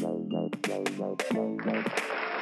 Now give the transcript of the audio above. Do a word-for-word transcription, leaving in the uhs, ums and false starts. low, low, low, low.